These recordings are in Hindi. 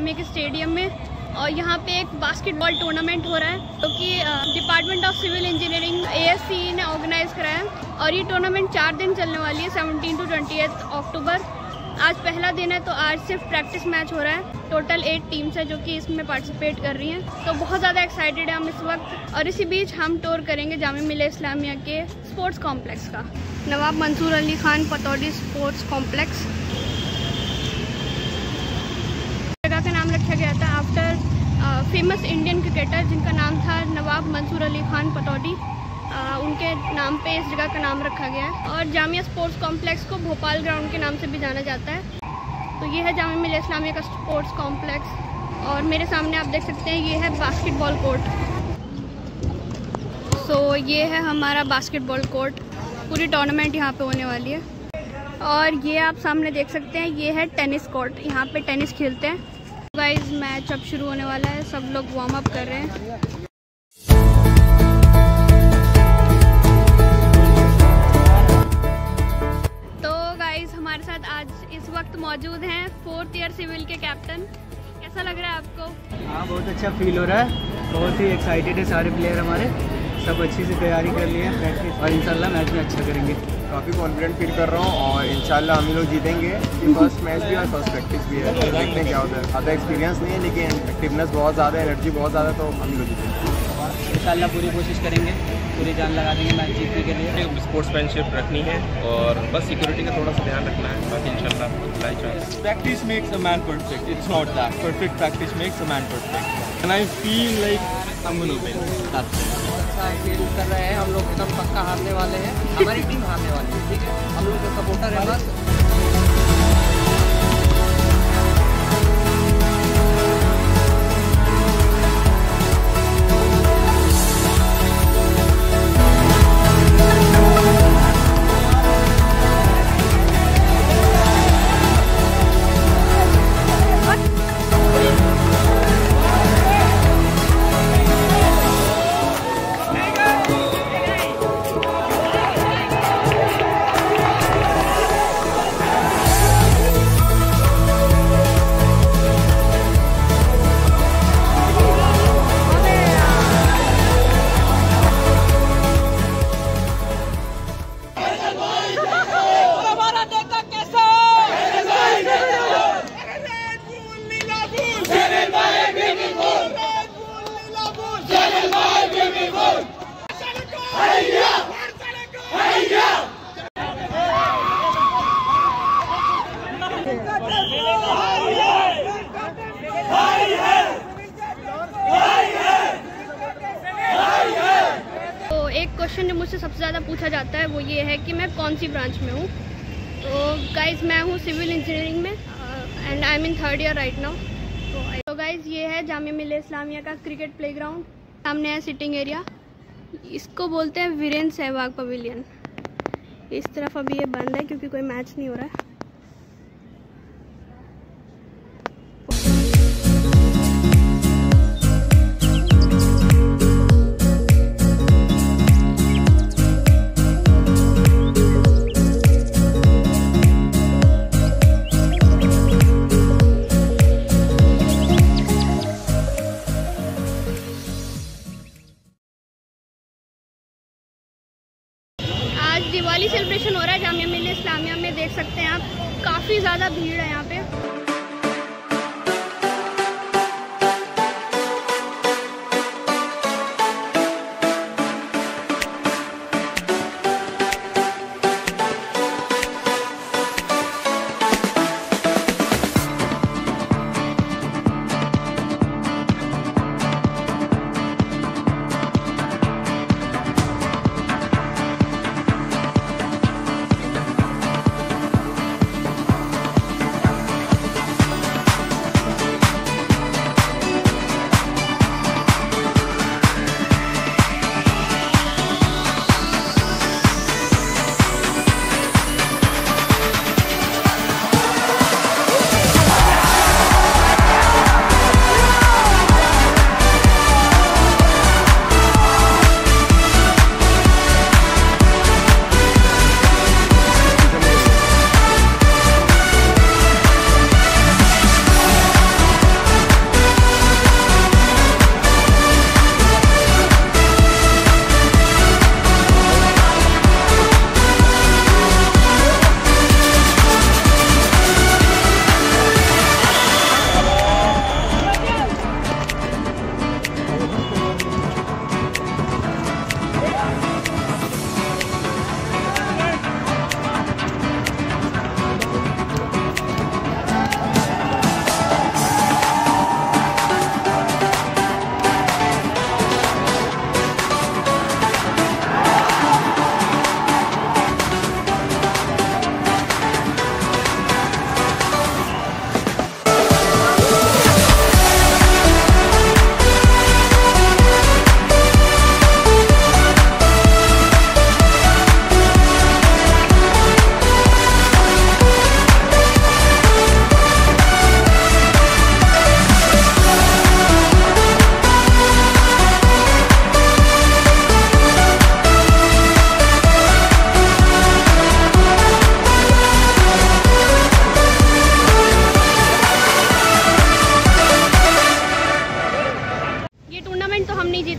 इस्लामिया के स्टेडियम में, और यहाँ पे एक बास्केटबॉल टूर्नामेंट हो रहा है, जो कि department of civil engineering ASCE ने ऑर्गेनाइज कराया है। और ये टूर्नामेंट 4 दिन चलने वाली है, 17 से 20 अक्टूबर। आज पहला दिन है तो आज सिर्फ प्रैक्टिस मैच हो रहा है। टोटल 8 टीम्स हैं जो कि इसमें पार्टिसिपेट कर रही हैं, तो बहुत ज़्यादा एक्साइटेड है हम इस वक्त। और इसी बीच हम टूर करेंगे जामिया मिलिया इस्लामिया के स्पोर्ट्स कॉम्प्लेक्स का, नवाब मंसूर अली खान पतौदी स्पोर्ट्स कॉम्प्लेक्स। जगह का नाम रखा गया था आफ्टर फेमस इंडियन क्रिकेटर जिनका नाम था नवाब मंसूर अली खान पतौदी, उनके नाम पे इस जगह का नाम रखा गया है। और जामिया स्पोर्ट्स कॉम्प्लेक्स को भोपाल ग्राउंड के नाम से भी जाना जाता है। तो ये है जामिया मिलिया इस्लामिया का स्पोर्ट्स कॉम्प्लेक्स, और मेरे सामने आप देख सकते हैं ये है बास्केटबॉल कोर्ट। सो ये है हमारा बास्केटबॉल कोर्ट, पूरी टूर्नामेंट यहाँ पे होने वाली है। और ये आप सामने देख सकते हैं ये है टेनिस कोर्ट, यहाँ पर टेनिस खेलते हैं। गाइस मैच अब शुरू होने वाला है, सब लोग वार्म अप कर रहे हैं। हमारे साथ आज इस वक्त मौजूद हैं 4th ईयर सिविल के कैप्टन। कैसा लग रहा है आपको? हाँ, बहुत अच्छा फील हो रहा है, बहुत ही एक्साइटेड है। सारे प्लेयर हमारे सब अच्छी से तैयारी कर लिए हैं प्रैक्टिस, और इंशाल्लाह मैच में अच्छा करेंगे। काफ़ी कॉन्फिडेंट फील कर रहा हूँ, और इंशाल्लाह हम लोग जीतेंगे। फर्स्ट मैच भी है, फर्स्ट प्रैक्टिस भी है, देखते हैं क्या होता है। ज़्यादा एक्सपीरियंस नहीं है, लेकिन एक्टिवनेस बहुत ज़्यादा, एनर्जी बहुत ज़्यादा, तो हम लोग जीतेंगे इंशाल्लाह। पूरी कोशिश करेंगे, पूरी जान लगा देंगे मैच जीतने के लिए। स्पोर्ट्समैनशिप रखनी है, और बस सिक्योरिटी का थोड़ा सा ध्यान रखना है, बाकी इंशाल्लाह। Practice makes a man perfect, it's not that perfect practice makes a man perfect, and I feel like I am gonna win. खेल कर रहे हैं हम लोग, एकदम पक्का हारने वाले हैं, हमारी टीम हारने वाली है, ठीक है। हम लोग जो सपोर्टर है बस। क्वेश्चन जो मुझसे सबसे ज़्यादा पूछा जाता है वो ये है कि मैं कौन सी ब्रांच में हूँ। तो गाइज़ मैं हूँ सिविल इंजीनियरिंग में, and I am in 3rd year right now. तो गाइज़ ये है जामिया मिलिया इस्लामिया का क्रिकेट प्लेग्राउंड, सामने है सिटिंग एरिया, इसको बोलते हैं वीरेंद्र सहवाग पवेलियन। इस तरफ अभी ये बंद है क्योंकि कोई मैच नहीं हो रहा है। दिवाली सेलिब्रेशन हो रहा है जामिया मिलिया इस्लामिया में, देख सकते हैं आप काफ़ी ज़्यादा भीड़ है यहाँ पे।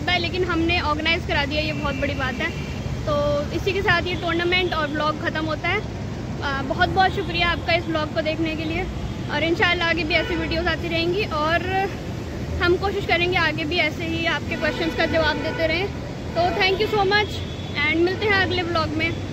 रतबा है, लेकिन हमने ऑर्गेनाइज़ करा दिया, ये बहुत बड़ी बात है। तो इसी के साथ ये टूर्नामेंट और ब्लॉग ख़त्म होता है। बहुत बहुत शुक्रिया आपका इस ब्लॉग को देखने के लिए, और इंशाल्लाह आगे भी ऐसी वीडियोस आती रहेंगी और हम कोशिश करेंगे आगे भी ऐसे ही आपके क्वेश्चंस का जवाब देते रहें। तो thank you so much and मिलते हैं अगले ब्लॉग में।